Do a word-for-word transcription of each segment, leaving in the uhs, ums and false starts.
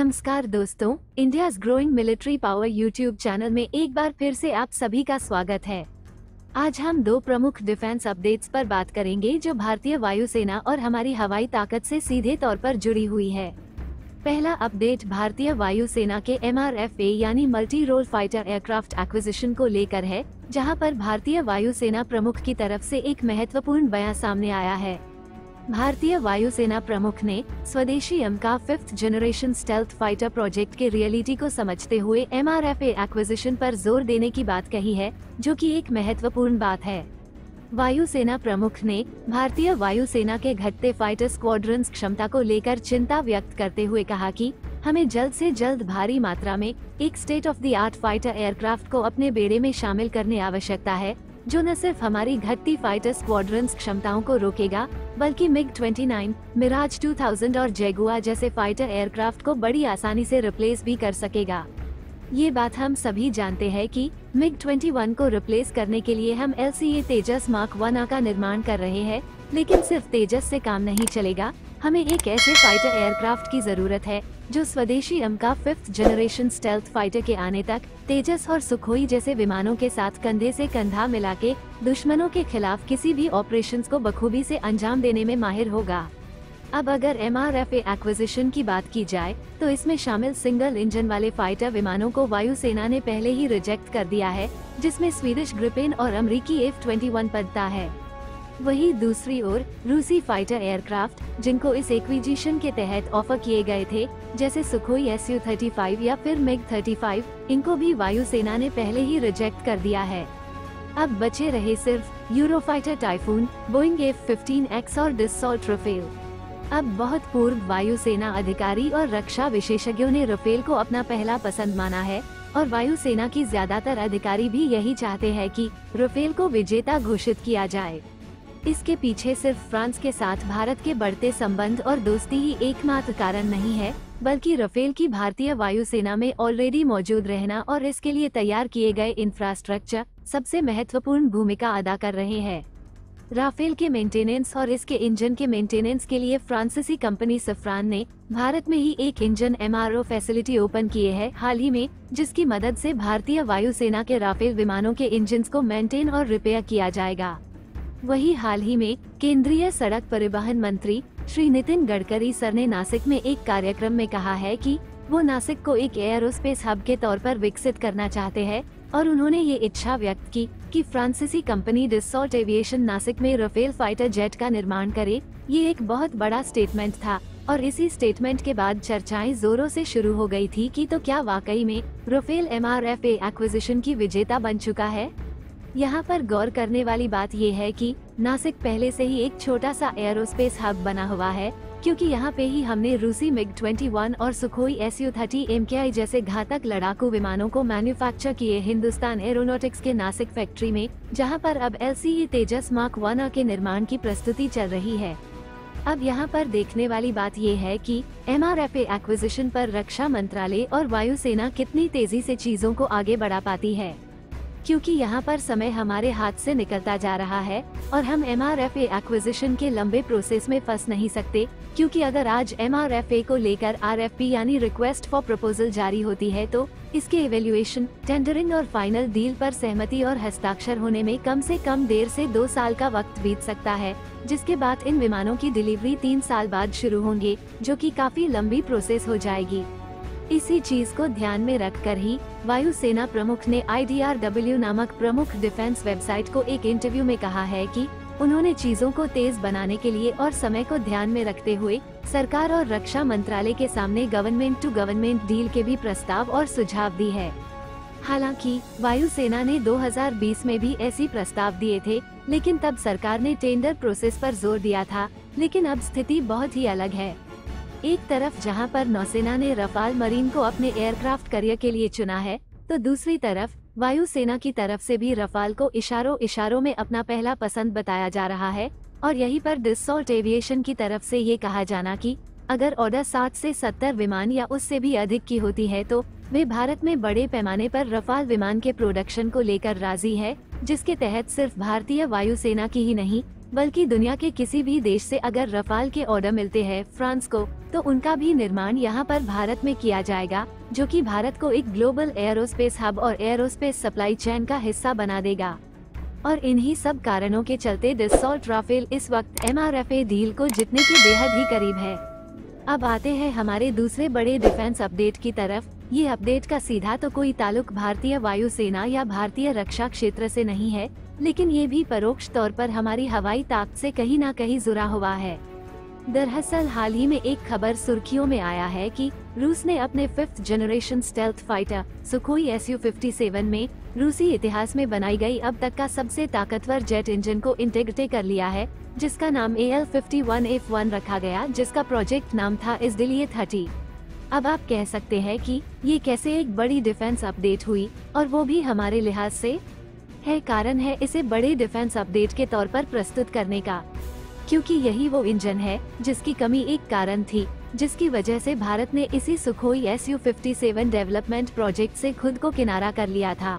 नमस्कार दोस्तों, India's growing military power YouTube channel में एक बार फिर से आप सभी का स्वागत है। आज हम दो प्रमुख डिफेंस अपडेट्स पर बात करेंगे जो भारतीय वायुसेना और हमारी हवाई ताकत से सीधे तौर पर जुड़ी हुई है। पहला अपडेट भारतीय वायुसेना के एम आर एफ ए यानी multi role fighter aircraft acquisition को लेकर है, जहाँ पर भारतीय वायुसेना प्रमुख की तरफ से एक महत्वपूर्ण बयान सामने आया है। भारतीय वायुसेना प्रमुख ने स्वदेशी AMCA fifth generation stealth fighter project के रियलिटी को समझते हुए M R F A acquisition पर जोर देने की बात कही है, जो कि एक महत्वपूर्ण बात है। वायुसेना प्रमुख ने भारतीय वायुसेना के घटते फाइटर स्क्वाड्रंस क्षमता को लेकर चिंता व्यक्त करते हुए कहा कि हमें जल्द से जल्द भारी मात्रा में एक state of the art fighter aircraft को अपने बेड़े में शामिल करने आवश्यकता है, जो न सिर्फ हमारी घटती फाइटर स्क्वाड्रंस क्षमताओं को रोकेगा बल्कि मिग उनतीस, मिराज दो हज़ार और जैगुआर जैसे फाइटर एयरक्राफ्ट को बड़ी आसानी से रिप्लेस भी कर सकेगा। ये बात हम सभी जानते हैं कि मिग इक्कीस को रिप्लेस करने के लिए हम L C A Tejas mark one का निर्माण कर रहे हैं, लेकिन सिर्फ तेजस से काम नहीं चलेगा। हमें एक ऐसे फाइटर एयरक्राफ्ट की जरूरत है जो स्वदेशी AMCA fifth generation stealth fighter के आने तक तेजस और सुखोई जैसे विमानों के साथ कंधे से कंधा मिला के दुश्मनों के खिलाफ किसी भी ऑपरेशंस को बखूबी से अंजाम देने में माहिर होगा। अब अगर M R F A acquisition की बात की जाए तो इसमें शामिल सिंगल इंजन वाले फाइटर विमानों को वायुसेना ने पहले ही रिजेक्ट कर दिया है, जिसमें स्वीडिश ग्रिपेन और अमरीकी एफ इक्कीस पड़ता है। वहीं दूसरी ओर रूसी फाइटर एयरक्राफ्ट जिनको इस एक्विजिशन के तहत ऑफर किए गए थे, जैसे सुखोई एस यू पैंतीस या फिर मिग पैंतीस, इनको भी वायुसेना ने पहले ही रिजेक्ट कर दिया है। अब बचे रहे सिर्फ Eurofighter Typhoon, Boeing F fifteen X और डसॉल्ट राफेल। अब बहुत पूर्व वायुसेना अधिकारी और रक्षा विशेषज्ञों ने राफेल को अपना पहला पसंद माना है और वायुसेना की ज्यादातर अधिकारी भी यही चाहते हैं कि राफेल को विजेता घोषित किया जाए। इसके पीछे सिर्फ फ्रांस के साथ भारत के बढ़ते संबंध और दोस्ती ही एकमात्र कारण नहीं है, बल्कि राफेल की भारतीय वायुसेना में ऑलरेडी मौजूद रहना और इसके लिए तैयार किए गए इंफ्रास्ट्रक्चर सबसे महत्वपूर्ण भूमिका अदा कर रहे हैं। राफेल के मेंटेनेंस और इसके इंजन के मेंटेनेंस के लिए फ्रांसीसी कंपनी सफरान ने भारत में ही एक engine M R O facility open किए है हाल ही में, जिसकी मदद से भारतीय वायुसेना के राफेल विमानों के इंजन को मेंटेन और रिपेयर किया जाएगा। वही हाल ही में केंद्रीय सड़क परिवहन मंत्री श्री नितिन गडकरी सर ने नासिक में एक कार्यक्रम में कहा है कि वो नासिक को एक एयरोस्पेस हब के तौर पर विकसित करना चाहते हैं और उन्होंने ये इच्छा व्यक्त की कि फ्रांसीसी कंपनी डसॉल्ट एविएशन नासिक में राफेल फाइटर जेट का निर्माण करे। ये एक बहुत बड़ा स्टेटमेंट था और इसी स्टेटमेंट के बाद चर्चाएं जोरों से शुरू हो गयी थी कि तो क्या वाकई में Rafale M R F A acquisition की विजेता बन चुका है। यहाँ पर गौर करने वाली बात यह है कि नासिक पहले से ही एक छोटा सा एयरोस्पेस हब बना हुआ है, क्योंकि यहाँ पे ही हमने रूसी मिग इक्कीस और सुखोई एस यू तीस एम के आई जैसे घातक लड़ाकू विमानों को मैन्युफैक्चर किए हिंदुस्तान एरोनॉटिक्स के नासिक फैक्ट्री में, जहाँ पर अब L C E Tejas mark one के निर्माण की प्रस्तुति चल रही है। अब यहाँ पर देखने वाली बात यह है कि M R F A acquisition पर रक्षा मंत्रालय और वायुसेना कितनी तेजी से चीजों को आगे बढ़ा पाती है, क्योंकि यहाँ पर समय हमारे हाथ से निकलता जा रहा है और हम M R F A acquisition के लंबे प्रोसेस में फंस नहीं सकते, क्योंकि अगर आज एम आर एफ ए को लेकर आर एफ पी यानी रिक्वेस्ट फॉर प्रपोजल जारी होती है तो इसके इवेल्युएशन, टेंडरिंग और फाइनल डील पर सहमति और हस्ताक्षर होने में कम से कम डेढ़ से दो साल का वक्त बीत सकता है, जिसके बाद इन विमानों की डिलीवरी तीन साल बाद शुरू होंगे, जो की काफी लंबी प्रोसेस हो जाएगी। इसी चीज को ध्यान में रखकर ही वायुसेना प्रमुख ने आई डी आर डब्ल्यू नामक प्रमुख डिफेंस वेबसाइट को एक इंटरव्यू में कहा है कि उन्होंने चीजों को तेज बनाने के लिए और समय को ध्यान में रखते हुए सरकार और रक्षा मंत्रालय के सामने गवर्नमेंट टू गवर्नमेंट डील के भी प्रस्ताव और सुझाव दी है। हालांकि वायुसेना ने दो हज़ार बीस में भी ऐसी प्रस्ताव दिए थे, लेकिन तब सरकार ने टेंडर प्रोसेस पर जोर दिया था, लेकिन अब स्थिति बहुत ही अलग है। एक तरफ जहां पर नौसेना ने रफाल मरीन को अपने एयरक्राफ्ट करियर के लिए चुना है, तो दूसरी तरफ वायुसेना की तरफ से भी रफाल को इशारों इशारों में अपना पहला पसंद बताया जा रहा है और यहीं पर डसॉल्ट एविएशन की तरफ से ये कहा जाना कि अगर ऑर्डर सात से सत्तर विमान या उससे भी अधिक की होती है तो वे भारत में बड़े पैमाने पर रफाल विमान के प्रोडक्शन को लेकर राजी है, जिसके तहत सिर्फ भारतीय वायुसेना की ही नहीं बल्कि दुनिया के किसी भी देश से अगर रफाल के ऑर्डर मिलते हैं फ्रांस को, तो उनका भी निर्माण यहाँ पर भारत में किया जाएगा, जो कि भारत को एक ग्लोबल एयरोस्पेस हब और एयरोस्पेस सप्लाई चेन का हिस्सा बना देगा। और इन्हीं सब कारणों के चलते दसॉल्ट राफेल इस वक्त एमआरएफए डील को जीतने के बेहद ही करीब है। अब आते हैं हमारे दूसरे बड़े डिफेंस अपडेट की तरफ। ये अपडेट का सीधा तो कोई ताल्लुक भारतीय वायुसेना या भारतीय रक्षा क्षेत्र से नहीं है, लेकिन ये भी परोक्ष तौर पर हमारी हवाई ताकत से कहीं ना कहीं जुड़ा हुआ है। दरअसल हाल ही में एक खबर सुर्खियों में आया है कि रूस ने अपने fifth generation stealth fighter Sukhoi S U fifty seven में रूसी इतिहास में बनाई गई अब तक का सबसे ताकतवर जेट इंजन को इंटीग्रेट कर लिया है, जिसका नाम A L fifty one F one रखा गया, जिसका प्रोजेक्ट नाम था इज़दिलिये तीस। अब आप कह सकते हैं कि ये कैसे एक बड़ी डिफेंस अपडेट हुई, और वो भी हमारे लिहाज से है। कारण है इसे बड़े डिफेंस अपडेट के तौर पर प्रस्तुत करने का, क्योंकि यही वो इंजन है जिसकी कमी एक कारण थी, जिसकी वजह से भारत ने इसी Sukhoi S U fifty seven development project से खुद को किनारा कर लिया था।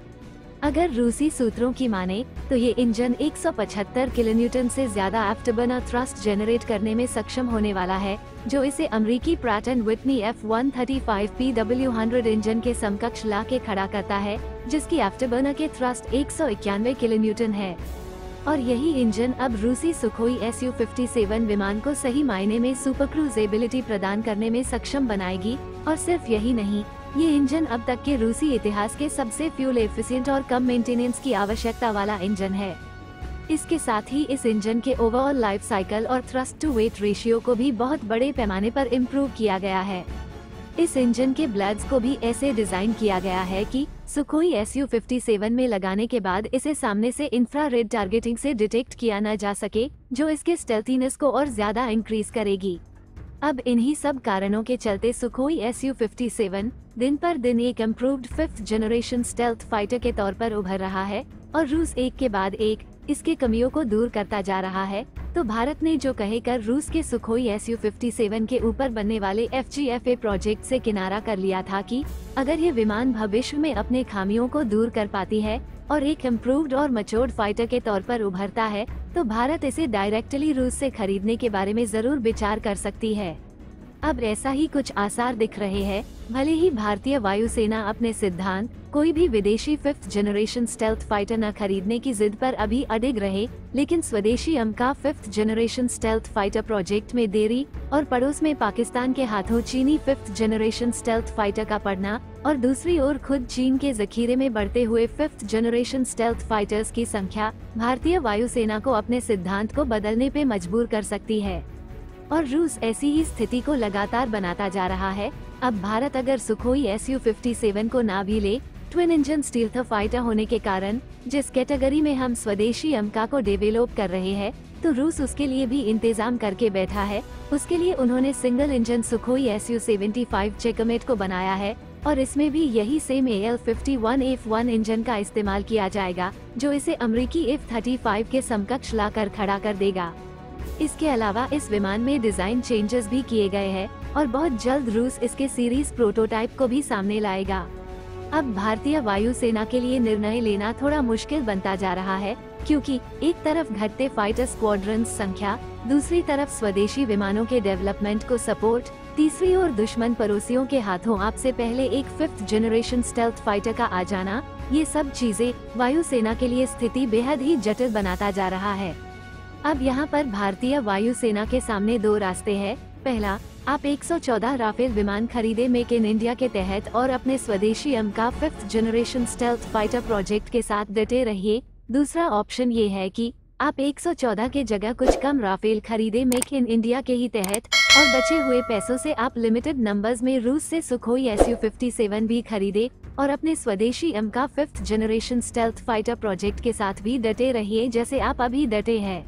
अगर रूसी सूत्रों की माने तो ये इंजन एक सौ पचहत्तर किलोन्यूटन से ज्यादा आफ्टरबर्नर थ्रस्ट जनरेट करने में सक्षम होने वाला है, जो इसे अमेरिकी Pratt and Whitney F one thirty five PW hundred engine के समकक्ष ला के खड़ा करता है, जिसकी आफ्टरबर्नर के थ्रस्ट एक सौ इक्यानवे किलोन्यूटन है। और यही इंजन अब रूसी Sukhoi S U fifty seven विमान को सही मायने में सुपर क्रूजेबिलिटी प्रदान करने में सक्षम बनाएगी। और सिर्फ यही नहीं, ये इंजन अब तक के रूसी इतिहास के सबसे फ्यूल एफिशिएंट और कम मेंटेनेंस की आवश्यकता वाला इंजन है। इसके साथ ही इस इंजन के ओवरऑल लाइफ साइकिल और थ्रस्ट टू वेट रेशियो को भी बहुत बड़े पैमाने पर इम्प्रूव किया गया है। इस इंजन के ब्लेड्स को भी ऐसे डिजाइन किया गया है कि Sukhoi S U fifty seven में लगाने के बाद इसे सामने से इंफ्रारेड टारगेटिंग से डिटेक्ट किया न जा सके, जो इसके स्टेल्थीनेस को और ज्यादा इंक्रीज करेगी। अब इन्हीं सब कारणों के चलते Sukhoi S U fifty seven दिन पर दिन एक improved fifth generation stealth fighter के तौर पर उभर रहा है, और रूस एक के बाद एक इसके कमियों को दूर करता जा रहा है। तो भारत ने जो कहे कर रूस के Sukhoi S U fifty seven के ऊपर बनने वाले F G F A project से किनारा कर लिया था कि अगर ये विमान भविष्य में अपने खामियों को दूर कर पाती है और एक इम्प्रूव्ड और मैच्योर्ड फाइटर के तौर पर उभरता है, तो भारत इसे डायरेक्टली रूस से खरीदने के बारे में जरूर विचार कर सकती है। अब ऐसा ही कुछ आसार दिख रहे हैं। भले ही भारतीय वायुसेना अपने सिद्धांत कोई भी विदेशी फिफ्थ जनरेशन स्टेल्थ फाइटर न खरीदने की जिद पर अभी अडिग रहे, लेकिन स्वदेशी AMCA fifth generation stealth fighter project में देरी और पड़ोस में पाकिस्तान के हाथों चीनी फिफ्थ जनरेशन स्टेल्थ फाइटर का पड़ना, और दूसरी ओर खुद चीन के जखीरे में बढ़ते हुए फिफ्थ जनरेशन स्टेल्थ फाइटर्स की संख्या भारतीय वायुसेना को अपने सिद्धांत को बदलने पे मजबूर कर सकती है। और रूस ऐसी ही स्थिति को लगातार बनाता जा रहा है। अब भारत अगर Sukhoi S U fifty seven को ना भी ले, ट्विन इंजन स्टील्थ फाइटर होने के कारण जिस कैटेगरी में हम स्वदेशी अमका को डेवलप कर रहे हैं, तो रूस उसके लिए भी इंतजाम करके बैठा है। उसके लिए उन्होंने single engine Sukhoi S U seventy five Checkmate को बनाया है, और इसमें भी यही same A L fifty one F one engine का इस्तेमाल किया जाएगा, जो इसे अमरीकी एफ थर्टी फाइव के समकक्ष ला कर खड़ा कर देगा। इसके अलावा इस विमान में डिजाइन चेंजेस भी किए गए हैं, और बहुत जल्द रूस इसके सीरीज प्रोटोटाइप को भी सामने लाएगा। अब भारतीय वायुसेना के लिए निर्णय लेना थोड़ा मुश्किल बनता जा रहा है, क्योंकि एक तरफ घटते फाइटर स्क्वाड्रन संख्या, दूसरी तरफ स्वदेशी विमानों के डेवलपमेंट को सपोर्ट, तीसरी ओर दुश्मन पड़ोसियों के हाथों आपसे पहले एक फिफ्थ जनरेशन स्टेल्थ फाइटर का आ जाना। ये सब चीजें वायुसेना के लिए स्थिति बेहद ही जटिल बनाता जा रहा है। अब यहाँ पर भारतीय वायुसेना के सामने दो रास्ते हैं। पहला, आप एक सौ चौदह राफेल विमान खरीदे मेक इन इंडिया के तहत और अपने स्वदेशी AMCA fifth generation stealth fighter project के साथ डटे रहिए। दूसरा ऑप्शन ये है कि आप एक सौ चौदह के जगह कुछ कम राफेल खरीदे मेक इन इंडिया के ही तहत, और बचे हुए पैसों से आप लिमिटेड नंबर्स में रूस से Sukhoi S U fifty seven भी खरीदे और अपने स्वदेशी AMCA fifth generation stealth fighter project के साथ भी डटे रहिए, जैसे आप अभी डटे हैं।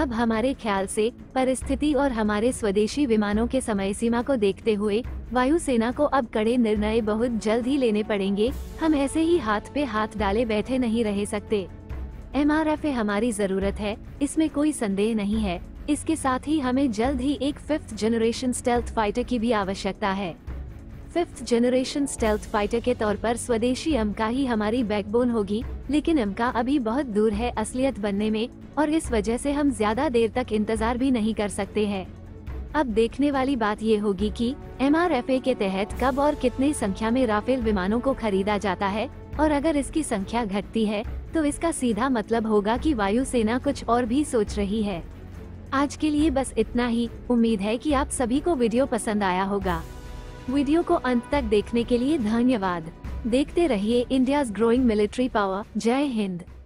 अब हमारे ख्याल से परिस्थिति और हमारे स्वदेशी विमानों के समय सीमा को देखते हुए वायुसेना को अब कड़े निर्णय बहुत जल्द ही लेने पड़ेंगे। हम ऐसे ही हाथ पे हाथ डाले बैठे नहीं रह सकते। एमआरएफए हमारी जरूरत है, इसमें कोई संदेह नहीं है। इसके साथ ही हमें जल्द ही एक फिफ्थ जनरेशन स्टेल्थ फाइटर की भी आवश्यकता है। फिफ्थ जनरेशन स्टेल्थ फाइटर के तौर पर स्वदेशी एमका ही हमारी बैकबोन होगी, लेकिन एमका अभी बहुत दूर है असलियत बनने में और इस वजह से हम ज्यादा देर तक इंतजार भी नहीं कर सकते हैं। अब देखने वाली बात ये होगी कि एमआरएफए के तहत कब और कितने संख्या में राफेल विमानों को खरीदा जाता है, और अगर इसकी संख्या घटती है तो इसका सीधा मतलब होगा कि वायुसेना कुछ और भी सोच रही है। आज के लिए बस इतना ही। उम्मीद है कि आप सभी को वीडियो पसंद आया होगा। वीडियो को अंत तक देखने के लिए धन्यवाद। देखते रहिए इंडियाज ग्रोइंग मिलिट्री पावर। जय हिंद।